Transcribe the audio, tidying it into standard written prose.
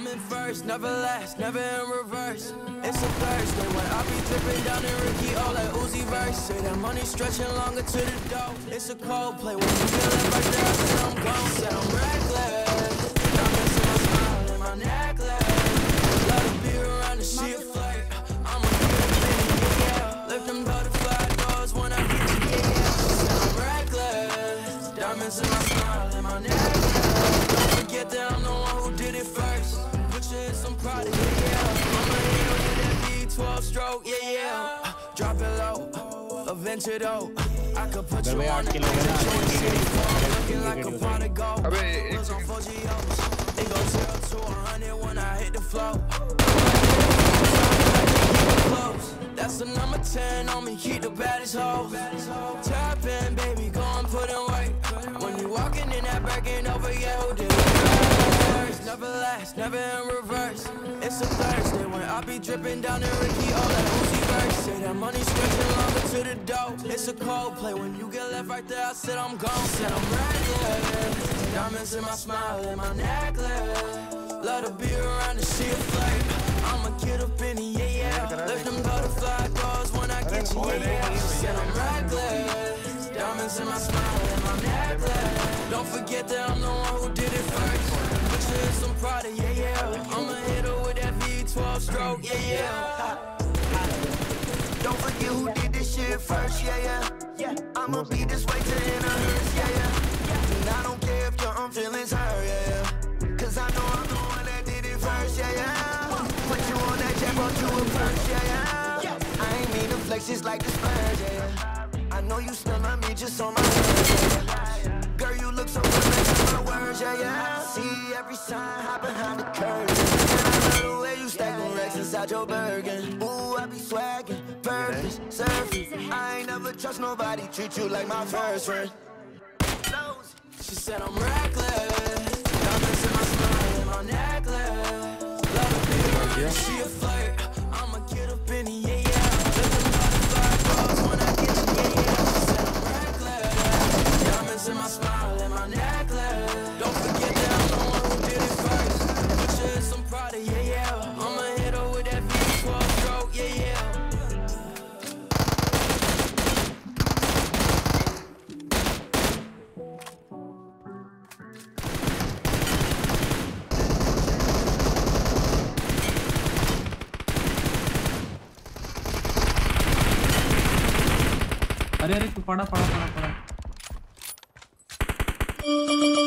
I'm in first, never last, never in reverse. It's a Thursday when I be dripping down in Ricky, all that Uzi verse. Say that money stretching longer to the dough. It's a Coldplay when you feel it right there. I said I'm gone, said I'm reckless. I'm missing my smile and my necklace. Love to be around and she a flirt. I'm a good thing, yeah. Lift them butterfly doors when I get you, yeah. Said I'm reckless. Diamonds in my smile and my necklace. Don't forget that I'm the one who did it first. I'm proud of you, yeah. I'm a hero with that V12 stroke, yeah, yeah. Drop it low, adventure though. I could put you on the looking like a pot of gold. It goes 0 to 100 when I hit the flow. That's the number 10 on me, keep the baddest hoe. Tap in, baby, go and put in weight. When you walking in that breaking over, yeah, who did never last, never in reverse. It's a Thursday when I be dripping down in Ricky, all that Uzi verse. Say that money stretching longer to the dough. It's a Coldplay when you get left right there. I said I'm gone, said I'm reckless. Diamonds in my smile and my necklace. Love to be around and she a flirt. I'ma get up in the yeah. Let them butterfly doors when I get you, yeah. Said I'm reckless. Diamonds in my smile and my necklace. Don't forget that I'm the one who did it first. I'm proud of, yeah, yeah. I'm a hitter with that V12 stroke, yeah, yeah. Don't forget who did this shit first, yeah, yeah. I'ma be this way till it hurts, yeah, yeah. And I don't care if your own feelings hurt, yeah. Cause I know I'm the one that did it first, yeah, yeah. Put you on that jet, brought you in first, yeah, yeah. I ain't mean to flex, it's like the Spurs, yeah. I know you smell my meat just on my words, yeah. Girl, you look so good, like my words, yeah, yeah. See every sign hide behind the curtain. And I love the way you stack on racks inside your Bergen. Ooh, I be swagging, purpose, surfing. I ain't never trust nobody, treat you like my first friend. She said I'm reckless. Diamonds in my smile and my necklace. Love to be around, yeah. She a flirt. I'ma get up in the yeah, yeah. Looking like a fireball when I get you, yeah, yeah. She said I'm reckless. Diamonds in my smile and my necklace. Don't forget that. Yeah, yeah, I'ma hit her with that V12 stroke, yeah, yeah. Arey, tu pada.